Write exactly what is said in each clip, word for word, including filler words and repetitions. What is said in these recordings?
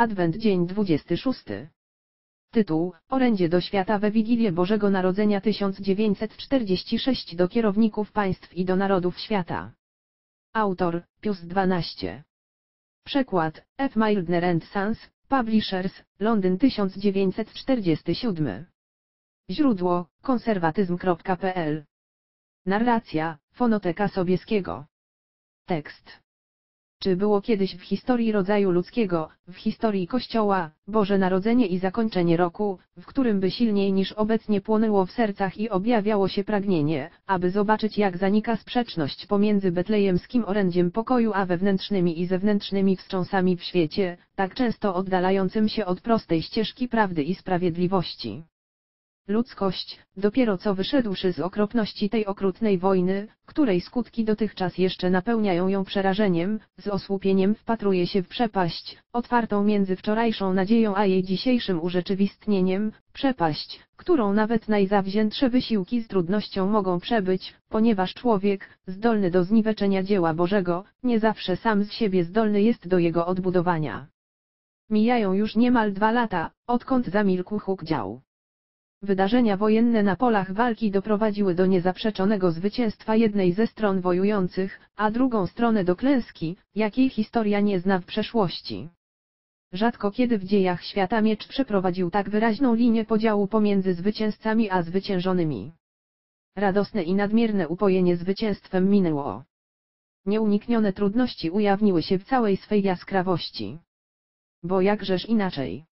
Adwent, dzień dwudziesty szósty. Tytuł: Orędzie do świata we Wigilię Bożego Narodzenia tysiąc dziewięćset czterdzieści sześć do kierowników państw i do narodów świata. Autor: Pius dwanaście. Przekład: F. Mildner and Sons, Publishers, Londyn tysiąc dziewięćset czterdziesty siódmy. Źródło: konserwatyzm kropka pe el. Narracja: Fonoteka Sobieskiego. Tekst: Czy było kiedyś w historii rodzaju ludzkiego, w historii Kościoła, Boże Narodzenie i zakończenie roku, w którym by silniej niż obecnie płonęło w sercach i objawiało się pragnienie, aby zobaczyć, jak zanika sprzeczność pomiędzy betlejemskim orędziem pokoju a wewnętrznymi i zewnętrznymi wstrząsami w świecie, tak często oddalającym się od prostej ścieżki prawdy i sprawiedliwości? Ludzkość, dopiero co wyszedłszy z okropności tej okrutnej wojny, której skutki dotychczas jeszcze napełniają ją przerażeniem, z osłupieniem wpatruje się w przepaść, otwartą między wczorajszą nadzieją a jej dzisiejszym urzeczywistnieniem, przepaść, którą nawet najzawziętsze wysiłki z trudnością mogą przebyć, ponieważ człowiek, zdolny do zniweczenia dzieła Bożego, nie zawsze sam z siebie zdolny jest do jego odbudowania. Mijają już niemal dwa lata, odkąd zamilkł huk dział. Wydarzenia wojenne na polach walki doprowadziły do niezaprzeczonego zwycięstwa jednej ze stron wojujących, a drugą stronę do klęski, jakiej historia nie zna w przeszłości. Rzadko kiedy w dziejach świata miecz przeprowadził tak wyraźną linię podziału pomiędzy zwycięzcami a zwyciężonymi. Radosne i nadmierne upojenie zwycięstwem minęło. Nieuniknione trudności ujawniły się w całej swej jaskrawości. Bo jakżeż inaczej?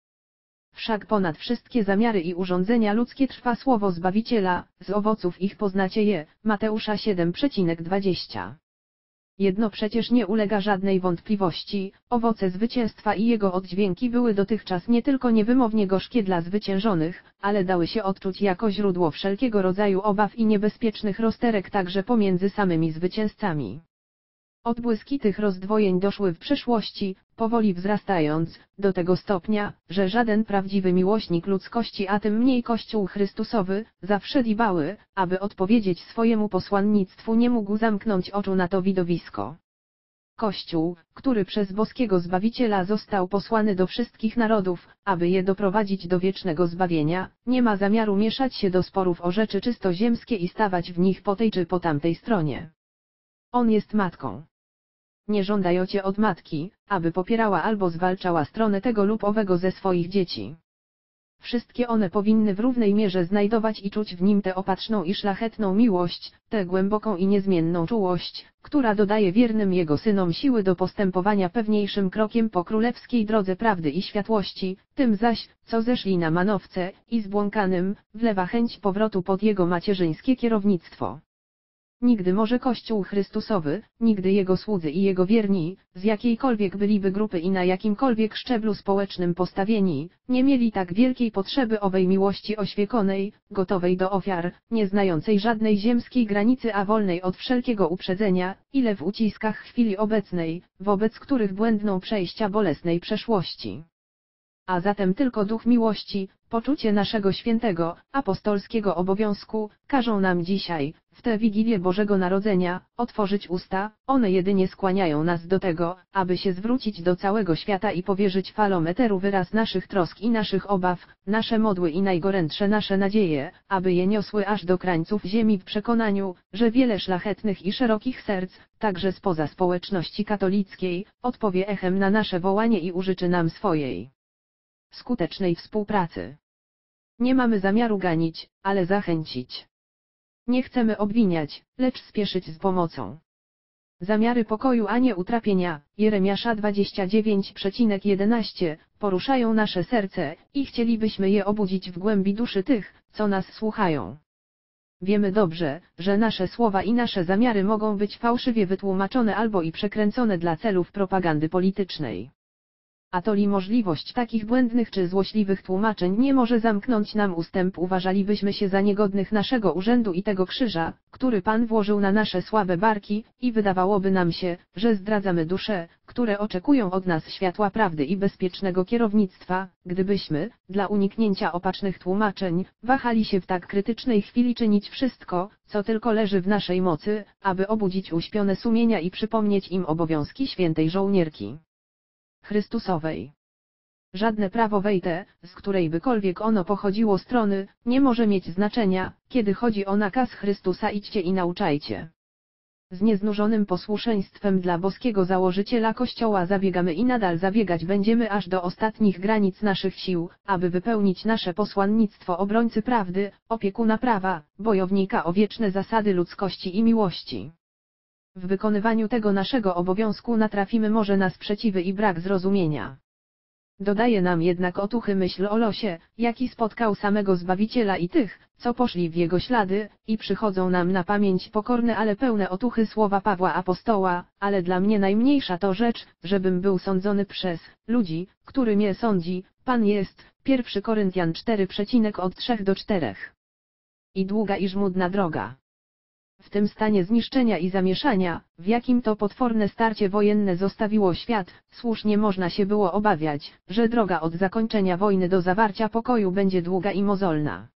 Wszak ponad wszystkie zamiary i urządzenia ludzkie trwa słowo Zbawiciela, z owoców ich poznacie je, Mateusza siedem dwadzieścia. Jedno przecież nie ulega żadnej wątpliwości, owoce zwycięstwa i jego oddźwięki były dotychczas nie tylko niewymownie gorzkie dla zwyciężonych, ale dały się odczuć jako źródło wszelkiego rodzaju obaw i niebezpiecznych rozterek także pomiędzy samymi zwycięzcami. Odbłyski tych rozdwojeń doszły w przyszłości, powoli wzrastając, do tego stopnia, że żaden prawdziwy miłośnik ludzkości, a tym mniej Kościół Chrystusowy, zawsze dbały, aby odpowiedzieć swojemu posłannictwu, nie mógł zamknąć oczu na to widowisko. Kościół, który przez boskiego Zbawiciela został posłany do wszystkich narodów, aby je doprowadzić do wiecznego zbawienia, nie ma zamiaru mieszać się do sporów o rzeczy czysto ziemskie i stawać w nich po tej czy po tamtej stronie. On jest matką. Nie żądajocie od matki, aby popierała albo zwalczała stronę tego lub owego ze swoich dzieci. Wszystkie one powinny w równej mierze znajdować i czuć w nim tę opatrzną i szlachetną miłość, tę głęboką i niezmienną czułość, która dodaje wiernym jego synom siły do postępowania pewniejszym krokiem po królewskiej drodze prawdy i światłości, tym zaś, co zeszli na manowce, i zbłąkanym, wlewa chęć powrotu pod jego macierzyńskie kierownictwo. Nigdy może Kościół Chrystusowy, nigdy jego słudzy i jego wierni, z jakiejkolwiek byliby grupy i na jakimkolwiek szczeblu społecznym postawieni, nie mieli tak wielkiej potrzeby owej miłości oświeconej, gotowej do ofiar, nie znającej żadnej ziemskiej granicy, a wolnej od wszelkiego uprzedzenia, ile w uciskach chwili obecnej, wobec których błędną przejścia bolesnej przeszłości. A zatem tylko duch miłości, poczucie naszego świętego, apostolskiego obowiązku, każą nam dzisiaj, w tę Wigilię Bożego Narodzenia, otworzyć usta, one jedynie skłaniają nas do tego, aby się zwrócić do całego świata i powierzyć falom eteru wyraz naszych trosk i naszych obaw, nasze modły i najgorętsze nasze nadzieje, aby je niosły aż do krańców ziemi w przekonaniu, że wiele szlachetnych i szerokich serc, także spoza społeczności katolickiej, odpowie echem na nasze wołanie i użyczy nam swojej skutecznej współpracy. Nie mamy zamiaru ganić, ale zachęcić. Nie chcemy obwiniać, lecz spieszyć z pomocą. Zamiary pokoju, a nie utrapienia, Jeremiasza dwadzieścia dziewięć jedenaście, poruszają nasze serce i chcielibyśmy je obudzić w głębi duszy tych, co nas słuchają. Wiemy dobrze, że nasze słowa i nasze zamiary mogą być fałszywie wytłumaczone albo i przekręcone dla celów propagandy politycznej. Atoli możliwość takich błędnych czy złośliwych tłumaczeń nie może zamknąć nam ustęp, uważalibyśmy się za niegodnych naszego urzędu i tego krzyża, który Pan włożył na nasze słabe barki, i wydawałoby nam się, że zdradzamy dusze, które oczekują od nas światła prawdy i bezpiecznego kierownictwa, gdybyśmy, dla uniknięcia opacznych tłumaczeń, wahali się w tak krytycznej chwili czynić wszystko, co tylko leży w naszej mocy, aby obudzić uśpione sumienia i przypomnieć im obowiązki świętej żołnierki Chrystusowej. Żadne prawo wejte, z którejbykolwiek ono pochodziło strony, nie może mieć znaczenia, kiedy chodzi o nakaz Chrystusa: idźcie i nauczajcie. Z nieznużonym posłuszeństwem dla boskiego założyciela Kościoła zabiegamy i nadal zabiegać będziemy aż do ostatnich granic naszych sił, aby wypełnić nasze posłannictwo obrońcy prawdy, opiekuna prawa, bojownika o wieczne zasady ludzkości i miłości. W wykonywaniu tego naszego obowiązku natrafimy może na sprzeciwy i brak zrozumienia. Dodaje nam jednak otuchy myśl o losie, jaki spotkał samego Zbawiciela i tych, co poszli w jego ślady, i przychodzą nam na pamięć pokorne, ale pełne otuchy słowa Pawła Apostoła: ale dla mnie najmniejsza to rzecz, żebym był sądzony przez ludzi, który mnie sądzi, Pan jest. Pierwszy Koryntian cztery, od trzech do czterech. I długa i żmudna droga. W tym stanie zniszczenia i zamieszania, w jakim to potworne starcie wojenne zostawiło świat, słusznie można się było obawiać, że droga od zakończenia wojny do zawarcia pokoju będzie długa i mozolna.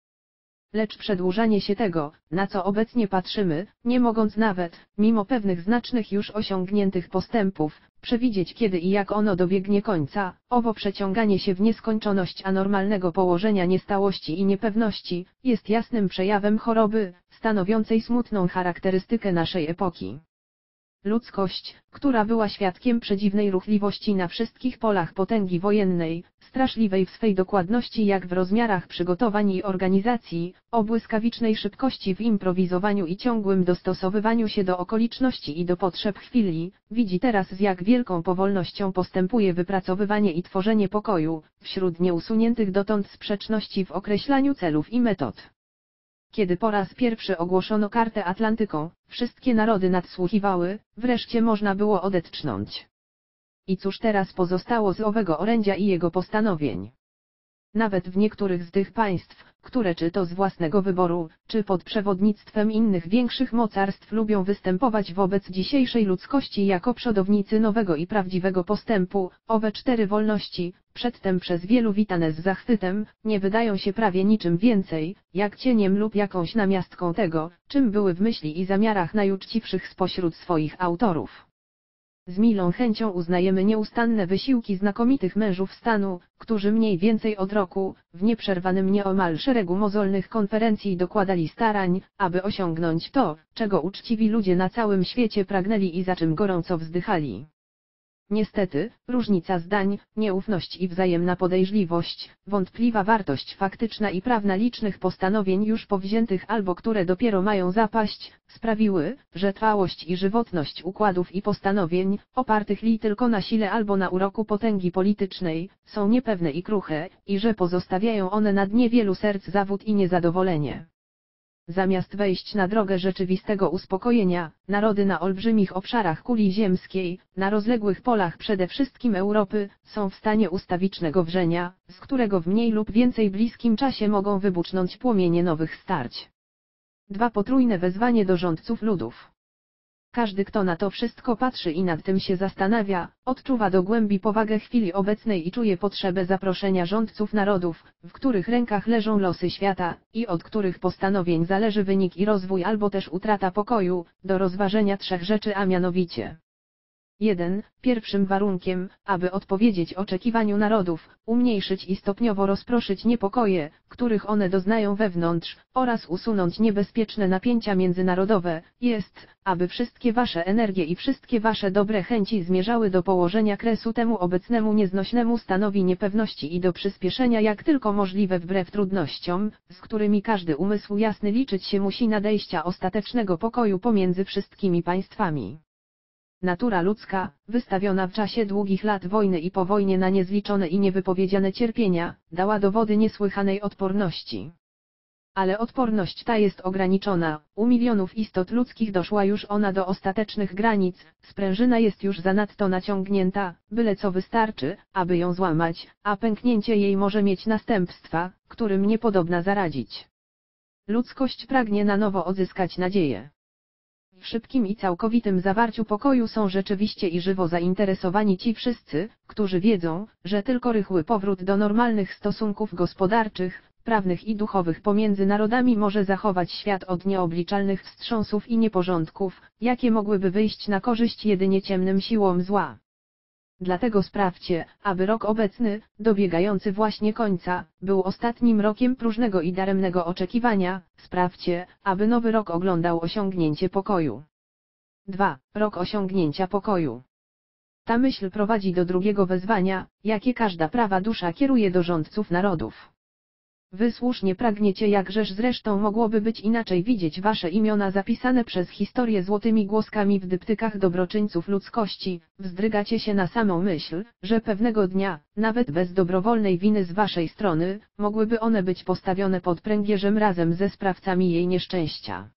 Lecz przedłużanie się tego, na co obecnie patrzymy, nie mogąc nawet, mimo pewnych znacznych już osiągniętych postępów, przewidzieć, kiedy i jak ono dobiegnie końca, owo przeciąganie się w nieskończoność anormalnego położenia niestałości i niepewności, jest jasnym przejawem choroby, stanowiącej smutną charakterystykę naszej epoki. Ludzkość, która była świadkiem przedziwnej ruchliwości na wszystkich polach potęgi wojennej, straszliwej w swej dokładności jak w rozmiarach przygotowań i organizacji, o błyskawicznej szybkości w improwizowaniu i ciągłym dostosowywaniu się do okoliczności i do potrzeb chwili, widzi teraz, z jak wielką powolnością postępuje wypracowywanie i tworzenie pokoju, wśród nieusuniętych dotąd sprzeczności w określaniu celów i metod. Kiedy po raz pierwszy ogłoszono Kartę Atlantyką, wszystkie narody nadsłuchiwały, wreszcie można było odetchnąć. I cóż teraz pozostało z owego orędzia i jego postanowień? Nawet w niektórych z tych państw, które czy to z własnego wyboru, czy pod przewodnictwem innych większych mocarstw lubią występować wobec dzisiejszej ludzkości jako przodownicy nowego i prawdziwego postępu, owe cztery wolności, przedtem przez wielu witane z zachwytem, nie wydają się prawie niczym więcej, jak cieniem lub jakąś namiastką tego, czym były w myśli i zamiarach najuczciwszych spośród swoich autorów. Z milą chęcią uznajemy nieustanne wysiłki znakomitych mężów stanu, którzy mniej więcej od roku, w nieprzerwanym nieomal szeregu mozolnych konferencji dokładali starań, aby osiągnąć to, czego uczciwi ludzie na całym świecie pragnęli i za czym gorąco wzdychali. Niestety, różnica zdań, nieufność i wzajemna podejrzliwość, wątpliwa wartość faktyczna i prawna licznych postanowień już powziętych albo które dopiero mają zapaść, sprawiły, że trwałość i żywotność układów i postanowień, opartych li tylko na sile albo na uroku potęgi politycznej, są niepewne i kruche, i że pozostawiają one na dnie wielu serc zawód i niezadowolenie. Zamiast wejść na drogę rzeczywistego uspokojenia, narody na olbrzymich obszarach kuli ziemskiej, na rozległych polach przede wszystkim Europy, są w stanie ustawicznego wrzenia, z którego w mniej lub więcej bliskim czasie mogą wybucznąć płomienie nowych starć. Dwa potrójne wezwanie do rządców ludów. Każdy, kto na to wszystko patrzy i nad tym się zastanawia, odczuwa do głębi powagę chwili obecnej i czuje potrzebę zaproszenia rządców narodów, w których rękach leżą losy świata, i od których postanowień zależy wynik i rozwój albo też utrata pokoju, do rozważenia trzech rzeczy, a mianowicie. jeden. Pierwszym warunkiem, aby odpowiedzieć oczekiwaniu narodów, umniejszyć i stopniowo rozproszyć niepokoje, których one doznają wewnątrz, oraz usunąć niebezpieczne napięcia międzynarodowe, jest, aby wszystkie wasze energie i wszystkie wasze dobre chęci zmierzały do położenia kresu temu obecnemu nieznośnemu stanowi niepewności i do przyspieszenia jak tylko możliwe wbrew trudnościom, z którymi każdy umysł jasny liczyć się musi, nadejścia ostatecznego pokoju pomiędzy wszystkimi państwami. Natura ludzka, wystawiona w czasie długich lat wojny i po wojnie na niezliczone i niewypowiedziane cierpienia, dała dowody niesłychanej odporności. Ale odporność ta jest ograniczona, u milionów istot ludzkich doszła już ona do ostatecznych granic, sprężyna jest już zanadto naciągnięta, byle co wystarczy, aby ją złamać, a pęknięcie jej może mieć następstwa, którym niepodobna zaradzić. Ludzkość pragnie na nowo odzyskać nadzieję. W szybkim i całkowitym zawarciu pokoju są rzeczywiście i żywo zainteresowani ci wszyscy, którzy wiedzą, że tylko rychły powrót do normalnych stosunków gospodarczych, prawnych i duchowych pomiędzy narodami może zachować świat od nieobliczalnych wstrząsów i nieporządków, jakie mogłyby wyjść na korzyść jedynie ciemnym siłom zła. Dlatego sprawdźcie, aby rok obecny, dobiegający właśnie końca, był ostatnim rokiem próżnego i daremnego oczekiwania, sprawdźcie, aby nowy rok oglądał osiągnięcie pokoju. dwa. Rok osiągnięcia pokoju. Ta myśl prowadzi do drugiego wezwania, jakie każda prawa dusza kieruje do rządców narodów. Wy słusznie pragniecie, jakżeż zresztą mogłoby być inaczej, widzieć wasze imiona zapisane przez historię złotymi głoskami w dyptykach dobroczyńców ludzkości, wzdrygacie się na samą myśl, że pewnego dnia, nawet bez dobrowolnej winy z waszej strony, mogłyby one być postawione pod pręgierzem razem ze sprawcami jej nieszczęścia.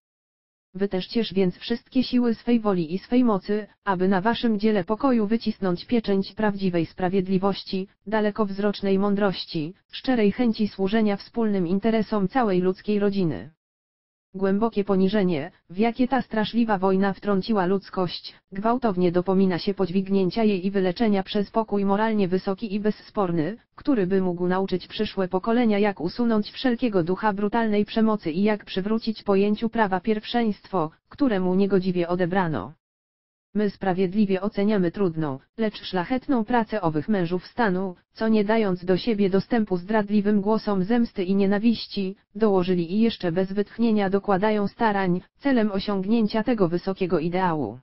Wytężcież więc wszystkie siły swej woli i swej mocy, aby na waszym dziele pokoju wycisnąć pieczęć prawdziwej sprawiedliwości, dalekowzrocznej mądrości, szczerej chęci służenia wspólnym interesom całej ludzkiej rodziny. Głębokie poniżenie, w jakie ta straszliwa wojna wtrąciła ludzkość, gwałtownie dopomina się podźwignięcia jej i wyleczenia przez pokój moralnie wysoki i bezsporny, który by mógł nauczyć przyszłe pokolenia, jak usunąć wszelkiego ducha brutalnej przemocy i jak przywrócić pojęciu prawa pierwszeństwo, któremu niegodziwie odebrano. My sprawiedliwie oceniamy trudną, lecz szlachetną pracę owych mężów stanu, co nie dając do siebie dostępu zdradliwym głosom zemsty i nienawiści, dołożyli i jeszcze bez wytchnienia dokładają starań, celem osiągnięcia tego wysokiego ideału.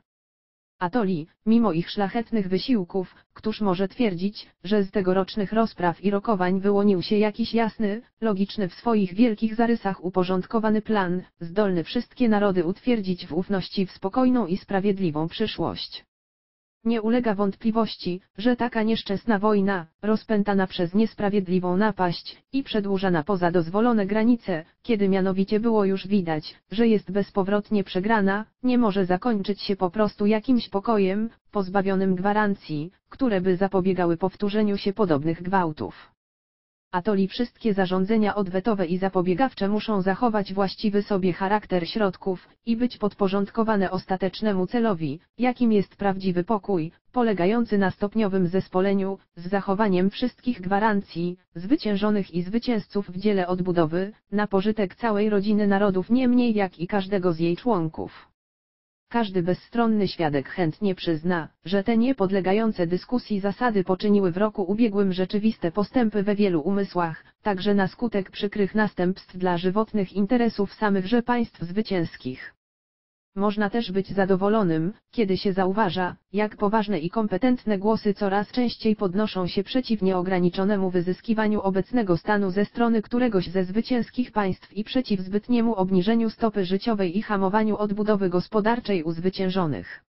Atoli, mimo ich szlachetnych wysiłków, któż może twierdzić, że z tegorocznych rozpraw i rokowań wyłonił się jakiś jasny, logiczny w swoich wielkich zarysach uporządkowany plan, zdolny wszystkie narody utwierdzić w ufności w spokojną i sprawiedliwą przyszłość. Nie ulega wątpliwości, że taka nieszczęsna wojna, rozpętana przez niesprawiedliwą napaść i przedłużana poza dozwolone granice, kiedy mianowicie było już widać, że jest bezpowrotnie przegrana, nie może zakończyć się po prostu jakimś pokojem, pozbawionym gwarancji, które by zapobiegały powtórzeniu się podobnych gwałtów. Atoli wszystkie zarządzenia odwetowe i zapobiegawcze muszą zachować właściwy sobie charakter środków i być podporządkowane ostatecznemu celowi, jakim jest prawdziwy pokój, polegający na stopniowym zespoleniu, z zachowaniem wszystkich gwarancji, zwyciężonych i zwycięzców w dziele odbudowy, na pożytek całej rodziny narodów, nie mniej jak i każdego z jej członków. Każdy bezstronny świadek chętnie przyzna, że te niepodlegające dyskusji zasady poczyniły w roku ubiegłym rzeczywiste postępy we wielu umysłach, także na skutek przykrych następstw dla żywotnych interesów samichże państw zwycięskich. Można też być zadowolonym, kiedy się zauważa, jak poważne i kompetentne głosy coraz częściej podnoszą się przeciw nieograniczonemu wyzyskiwaniu obecnego stanu ze strony któregoś ze zwycięskich państw i przeciw zbytniemu obniżeniu stopy życiowej i hamowaniu odbudowy gospodarczej u zwyciężonych.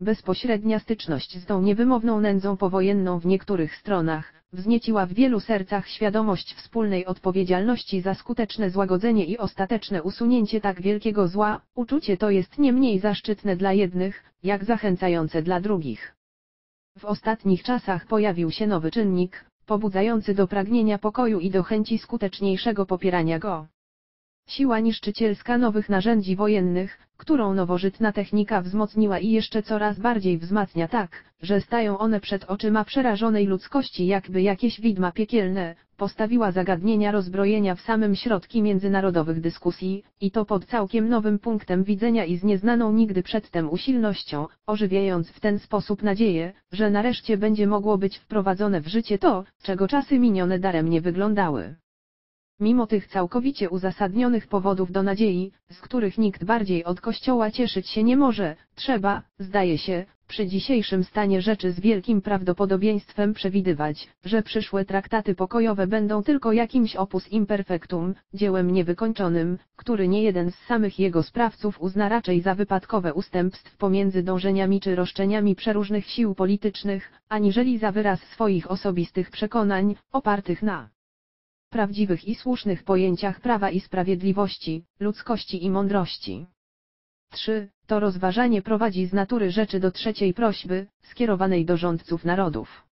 Bezpośrednia styczność z tą niewymowną nędzą powojenną w niektórych stronach wznieciła w wielu sercach świadomość wspólnej odpowiedzialności za skuteczne złagodzenie i ostateczne usunięcie tak wielkiego zła. Uczucie to jest nie mniej zaszczytne dla jednych, jak zachęcające dla drugich. W ostatnich czasach pojawił się nowy czynnik, pobudzający do pragnienia pokoju i do chęci skuteczniejszego popierania go. Siła niszczycielska nowych narzędzi wojennych, którą nowożytna technika wzmocniła i jeszcze coraz bardziej wzmacnia, tak, że stają one przed oczyma przerażonej ludzkości, jakby jakieś widma piekielne, postawiła zagadnienia rozbrojenia w samym środku międzynarodowych dyskusji, i to pod całkiem nowym punktem widzenia i z nieznaną nigdy przedtem usilnością, ożywiając w ten sposób nadzieję, że nareszcie będzie mogło być wprowadzone w życie to, czego czasy minione daremnie wyglądały. Mimo tych całkowicie uzasadnionych powodów do nadziei, z których nikt bardziej od Kościoła cieszyć się nie może, trzeba, zdaje się, przy dzisiejszym stanie rzeczy z wielkim prawdopodobieństwem przewidywać, że przyszłe traktaty pokojowe będą tylko jakimś opus imperfectum, dziełem niewykończonym, który niejeden z samych jego sprawców uzna raczej za wypadkowe ustępstw pomiędzy dążeniami czy roszczeniami przeróżnych sił politycznych, aniżeli za wyraz swoich osobistych przekonań, opartych na prawdziwych i słusznych pojęciach prawa i sprawiedliwości, ludzkości i mądrości. trzy. To rozważanie prowadzi z natury rzeczy do trzeciej prośby, skierowanej do rządców narodów.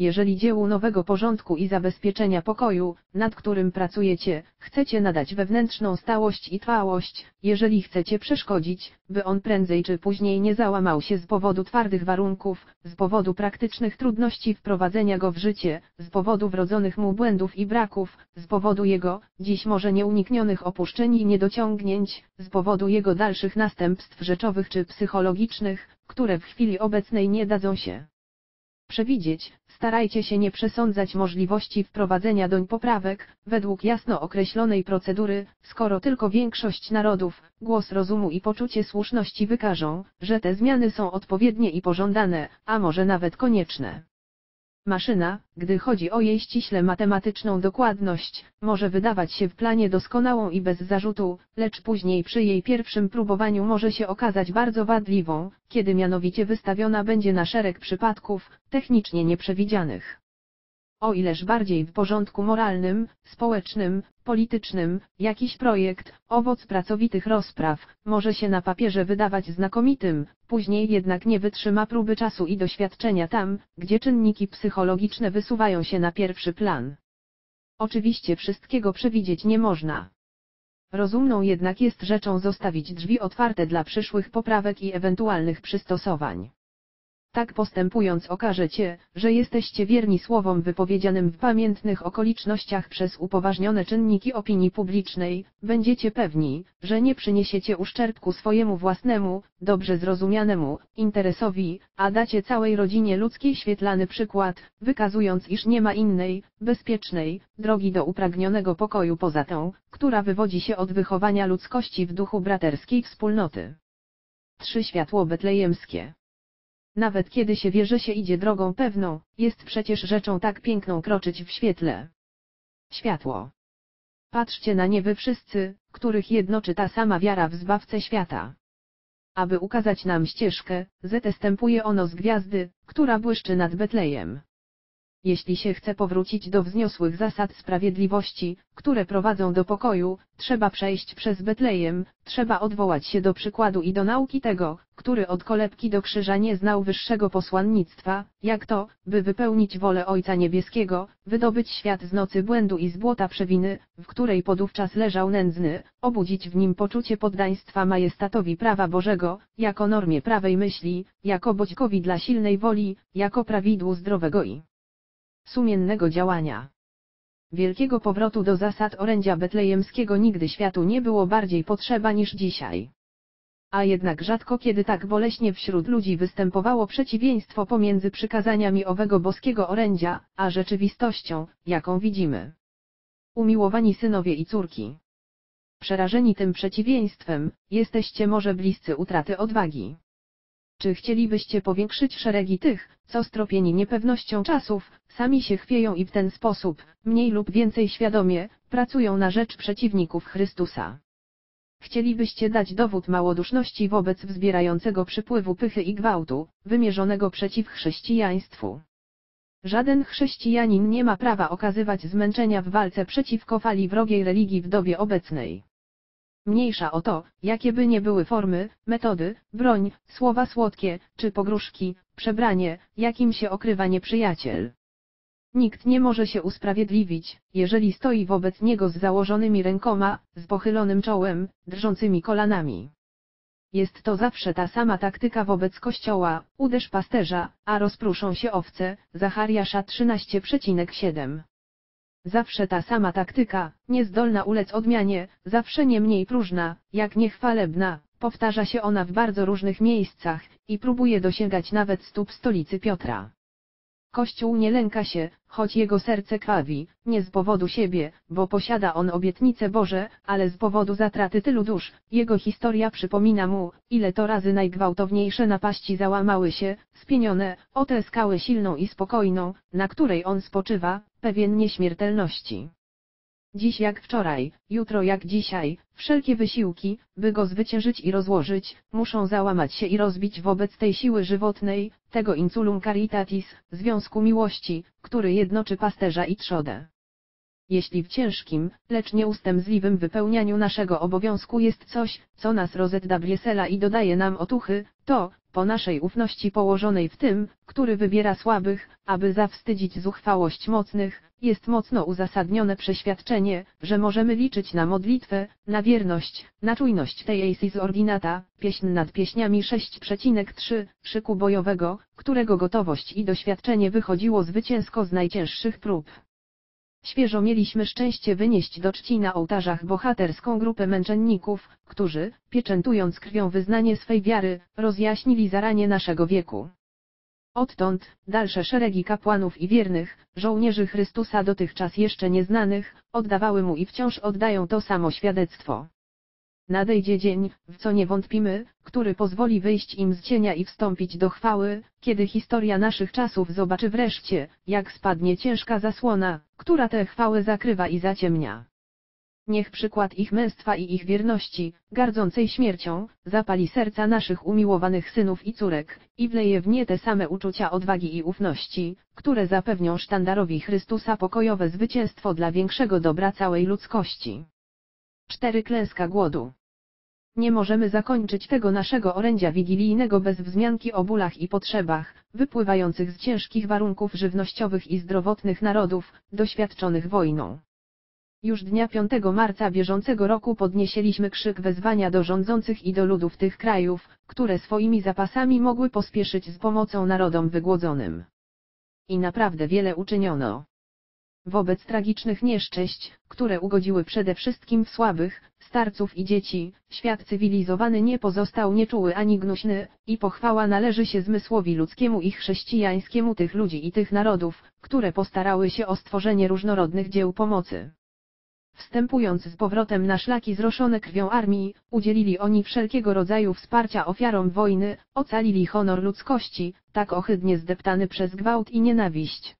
Jeżeli dziełu nowego porządku i zabezpieczenia pokoju, nad którym pracujecie, chcecie nadać wewnętrzną stałość i trwałość, jeżeli chcecie przeszkodzić, by on prędzej czy później nie załamał się z powodu twardych warunków, z powodu praktycznych trudności wprowadzenia go w życie, z powodu wrodzonych mu błędów i braków, z powodu jego, dziś może nieuniknionych opuszczeń i niedociągnięć, z powodu jego dalszych następstw rzeczowych czy psychologicznych, które w chwili obecnej nie dadzą się przewidzieć, starajcie się nie przesądzać możliwości wprowadzenia doń poprawek, według jasno określonej procedury, skoro tylko większość narodów, głos rozumu i poczucie słuszności wykażą, że te zmiany są odpowiednie i pożądane, a może nawet konieczne. Maszyna, gdy chodzi o jej ściśle matematyczną dokładność, może wydawać się w planie doskonałą i bez zarzutu, lecz później przy jej pierwszym próbowaniu może się okazać bardzo wadliwą, kiedy mianowicie wystawiona będzie na szereg przypadków, technicznie nieprzewidzianych. O ileż bardziej w porządku moralnym, społecznym, politycznym, jakiś projekt, owoc pracowitych rozpraw, może się na papierze wydawać znakomitym, później jednak nie wytrzyma próby czasu i doświadczenia tam, gdzie czynniki psychologiczne wysuwają się na pierwszy plan. Oczywiście wszystkiego przewidzieć nie można. Rozumną jednak jest rzeczą zostawić drzwi otwarte dla przyszłych poprawek i ewentualnych przystosowań. Tak postępując okażecie, że jesteście wierni słowom wypowiedzianym w pamiętnych okolicznościach przez upoważnione czynniki opinii publicznej, będziecie pewni, że nie przyniesiecie uszczerbku swojemu własnemu, dobrze zrozumianemu, interesowi, a dacie całej rodzinie ludzkiej świetlany przykład, wykazując iż nie ma innej, bezpiecznej, drogi do upragnionego pokoju poza tą, która wywodzi się od wychowania ludzkości w duchu braterskiej wspólnoty. Trzy światło betlejemskie. Nawet kiedy się wie, że się idzie drogą pewną, jest przecież rzeczą tak piękną kroczyć w świetle. Światło. Patrzcie na nie wy wszyscy, których jednoczy ta sama wiara w Zbawcę świata. Aby ukazać nam ścieżkę, zetestępuje ono z gwiazdy, która błyszczy nad Betlejem. Jeśli się chce powrócić do wzniosłych zasad sprawiedliwości, które prowadzą do pokoju, trzeba przejść przez Betlejem, trzeba odwołać się do przykładu i do nauki tego, który od kolebki do krzyża nie znał wyższego posłannictwa, jak to, by wypełnić wolę Ojca Niebieskiego, wydobyć świat z nocy błędu i z błota przewiny, w której podówczas leżał nędzny, obudzić w nim poczucie poddaństwa majestatowi prawa Bożego, jako normie prawej myśli, jako bodźcowi dla silnej woli, jako prawidłu zdrowego i sumiennego działania. Wielkiego powrotu do zasad orędzia betlejemskiego nigdy światu nie było bardziej potrzeba niż dzisiaj. A jednak rzadko kiedy tak boleśnie wśród ludzi występowało przeciwieństwo pomiędzy przykazaniami owego boskiego orędzia, a rzeczywistością, jaką widzimy. Umiłowani synowie i córki. Przerażeni tym przeciwieństwem, jesteście może bliscy utraty odwagi. Czy chcielibyście powiększyć szeregi tych, co stropieni niepewnością czasów, sami się chwieją i w ten sposób, mniej lub więcej świadomie, pracują na rzecz przeciwników Chrystusa? Chcielibyście dać dowód małoduszności wobec wzbierającego przypływu pychy i gwałtu, wymierzonego przeciw chrześcijaństwu? Żaden chrześcijanin nie ma prawa okazywać zmęczenia w walce przeciwko fali wrogiej religii w dobie obecnej. Mniejsza o to, jakie by nie były formy, metody, broń, słowa słodkie, czy pogróżki, przebranie, jakim się okrywa nieprzyjaciel. Nikt nie może się usprawiedliwić, jeżeli stoi wobec niego z założonymi rękoma, z pochylonym czołem, drżącymi kolanami. Jest to zawsze ta sama taktyka wobec Kościoła: uderz pasterza, a rozpruszą się owce, Zachariasza trzynaście siedem. Zawsze ta sama taktyka, niezdolna ulec odmianie, zawsze nie mniej próżna, jak niechwalebna, powtarza się ona w bardzo różnych miejscach i próbuje dosięgać nawet stóp stolicy Piotra. Kościół nie lęka się, choć jego serce krwawi, nie z powodu siebie, bo posiada on obietnice Boże, ale z powodu zatraty tylu dusz. Jego historia przypomina mu, ile to razy najgwałtowniejsze napaści załamały się, spienione, o tę skałę silną i spokojną, na której on spoczywa, pewien nieśmiertelności. Dziś jak wczoraj, jutro jak dzisiaj, wszelkie wysiłki, by go zwyciężyć i rozłożyć, muszą załamać się i rozbić wobec tej siły żywotnej, tego insulum caritatis, związku miłości, który jednoczy pasterza i trzodę. Jeśli w ciężkim, lecz nieustępliwym wypełnianiu naszego obowiązku jest coś, co nas rozeddabliesela i dodaje nam otuchy, to, po naszej ufności położonej w tym, który wybiera słabych, aby zawstydzić zuchwałość mocnych, jest mocno uzasadnione przeświadczenie, że możemy liczyć na modlitwę, na wierność, na czujność tej Eisis Ordinata, pieśń nad pieśniami sześć trzy, szyku bojowego, którego gotowość i doświadczenie wychodziło zwycięsko z najcięższych prób. Świeżo mieliśmy szczęście wynieść do czci na ołtarzach bohaterską grupę męczenników, którzy, pieczętując krwią wyznanie swej wiary, rozjaśnili zaranie naszego wieku. Odtąd, dalsze szeregi kapłanów i wiernych, żołnierzy Chrystusa dotychczas jeszcze nieznanych, oddawały mu i wciąż oddają to samo świadectwo. Nadejdzie dzień, w co nie wątpimy, który pozwoli wyjść im z cienia i wstąpić do chwały, kiedy historia naszych czasów zobaczy wreszcie, jak spadnie ciężka zasłona, która tę chwałę zakrywa i zaciemnia. Niech przykład ich męstwa i ich wierności, gardzącej śmiercią, zapali serca naszych umiłowanych synów i córek, i wleje w nie te same uczucia odwagi i ufności, które zapewnią sztandarowi Chrystusa pokojowe zwycięstwo dla większego dobra całej ludzkości. cztery. Klęska głodu. Nie możemy zakończyć tego naszego orędzia wigilijnego bez wzmianki o bólach i potrzebach, wypływających z ciężkich warunków żywnościowych i zdrowotnych narodów, doświadczonych wojną. Już dnia piątego marca bieżącego roku podnieśliśmy krzyk wezwania do rządzących i do ludów tych krajów, które swoimi zapasami mogły pospieszyć z pomocą narodom wygłodzonym. I naprawdę wiele uczyniono. Wobec tragicznych nieszczęść, które ugodziły przede wszystkim w słabych, starców i dzieci, świat cywilizowany nie pozostał nieczuły ani gnuśny, i pochwała należy się zmysłowi ludzkiemu i chrześcijańskiemu tych ludzi i tych narodów, które postarały się o stworzenie różnorodnych dzieł pomocy. Wstępując z powrotem na szlaki zroszone krwią armii, udzielili oni wszelkiego rodzaju wsparcia ofiarom wojny, ocalili honor ludzkości, tak ohydnie zdeptany przez gwałt i nienawiść.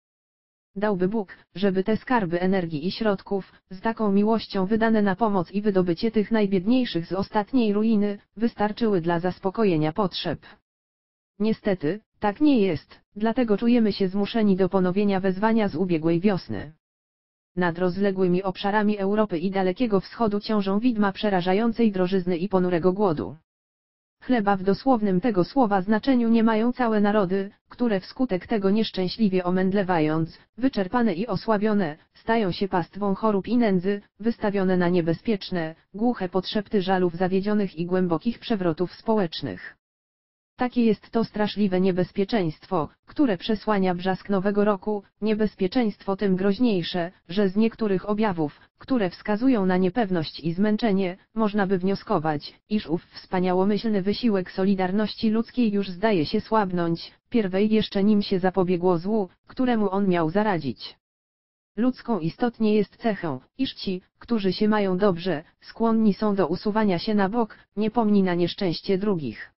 Dałby Bóg, żeby te skarby energii i środków, z taką miłością wydane na pomoc i wydobycie tych najbiedniejszych z ostatniej ruiny, wystarczyły dla zaspokojenia potrzeb. Niestety, tak nie jest, dlatego czujemy się zmuszeni do ponowienia wezwania z ubiegłej wiosny. Nad rozległymi obszarami Europy i Dalekiego Wschodu ciążą widma przerażającej drożyzny i ponurego głodu. Chleba w dosłownym tego słowa znaczeniu nie mają całe narody, które wskutek tego nieszczęśliwie omędlewając, wyczerpane i osłabione, stają się pastwą chorób i nędzy, wystawione na niebezpieczne, głuche podszepty żalów zawiedzionych i głębokich przewrotów społecznych. Takie jest to straszliwe niebezpieczeństwo, które przesłania brzask nowego roku, niebezpieczeństwo tym groźniejsze, że z niektórych objawów, które wskazują na niepewność i zmęczenie, można by wnioskować, iż ów wspaniałomyślny wysiłek solidarności ludzkiej już zdaje się słabnąć, pierwej jeszcze nim się zapobiegło złu, któremu on miał zaradzić. Ludzką istotnie jest cechą, iż ci, którzy się mają dobrze, skłonni są do usuwania się na bok, nie pomni na nieszczęście drugich.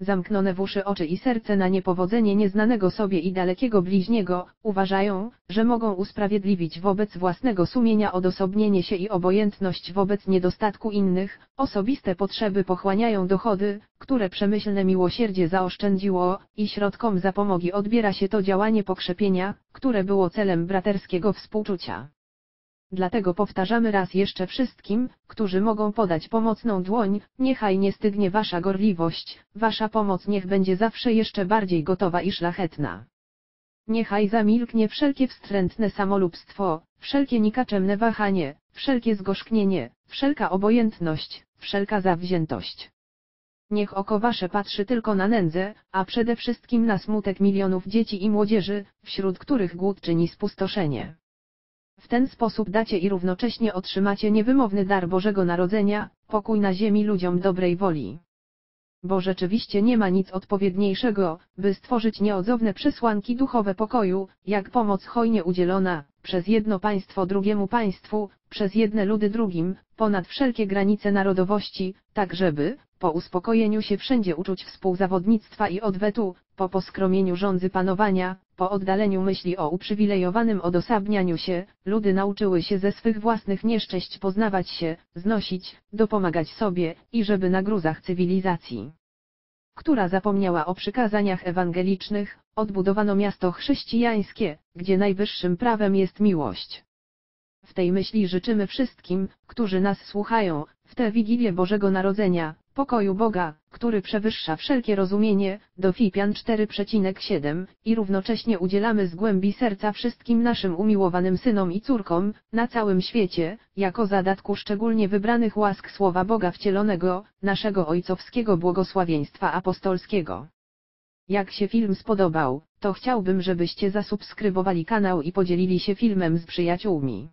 Zamknięte w uszy oczy i serce na niepowodzenie nieznanego sobie i dalekiego bliźniego, uważają, że mogą usprawiedliwić wobec własnego sumienia odosobnienie się i obojętność wobec niedostatku innych, osobiste potrzeby pochłaniają dochody, które przemyślne miłosierdzie zaoszczędziło, i środkom zapomogi odbiera się to działanie pokrzepienia, które było celem braterskiego współczucia. Dlatego powtarzamy raz jeszcze wszystkim, którzy mogą podać pomocną dłoń, niechaj nie stygnie wasza gorliwość, wasza pomoc niech będzie zawsze jeszcze bardziej gotowa i szlachetna. Niechaj zamilknie wszelkie wstrętne samolubstwo, wszelkie nikaczemne wahanie, wszelkie zgorzknienie, wszelka obojętność, wszelka zawziętość. Niech oko wasze patrzy tylko na nędzę, a przede wszystkim na smutek milionów dzieci i młodzieży, wśród których głód czyni spustoszenie. W ten sposób dacie i równocześnie otrzymacie niewymowny dar Bożego Narodzenia, pokój na ziemi ludziom dobrej woli. Bo rzeczywiście nie ma nic odpowiedniejszego, by stworzyć nieodzowne przesłanki duchowe pokoju, jak pomoc hojnie udzielona, przez jedno państwo drugiemu państwu, przez jedne ludy drugim, ponad wszelkie granice narodowości, tak żeby, po uspokojeniu się wszędzie uczuć współzawodnictwa i odwetu, po poskromieniu rządzy panowania, po oddaleniu myśli o uprzywilejowanym odosobnianiu się, ludy nauczyły się ze swych własnych nieszczęść poznawać się, znosić, dopomagać sobie, i żeby na gruzach cywilizacji, która zapomniała o przykazaniach ewangelicznych, odbudowano miasto chrześcijańskie, gdzie najwyższym prawem jest miłość. W tej myśli życzymy wszystkim, którzy nas słuchają, w tę Wigilię Bożego Narodzenia, pokoju Boga, który przewyższa wszelkie rozumienie, do Filipian cztery siedem, i równocześnie udzielamy z głębi serca wszystkim naszym umiłowanym synom i córkom, na całym świecie, jako zadatku szczególnie wybranych łask Słowa Boga wcielonego, naszego ojcowskiego błogosławieństwa apostolskiego. Jak się film spodobał, to chciałbym, żebyście zasubskrybowali kanał i podzielili się filmem z przyjaciółmi.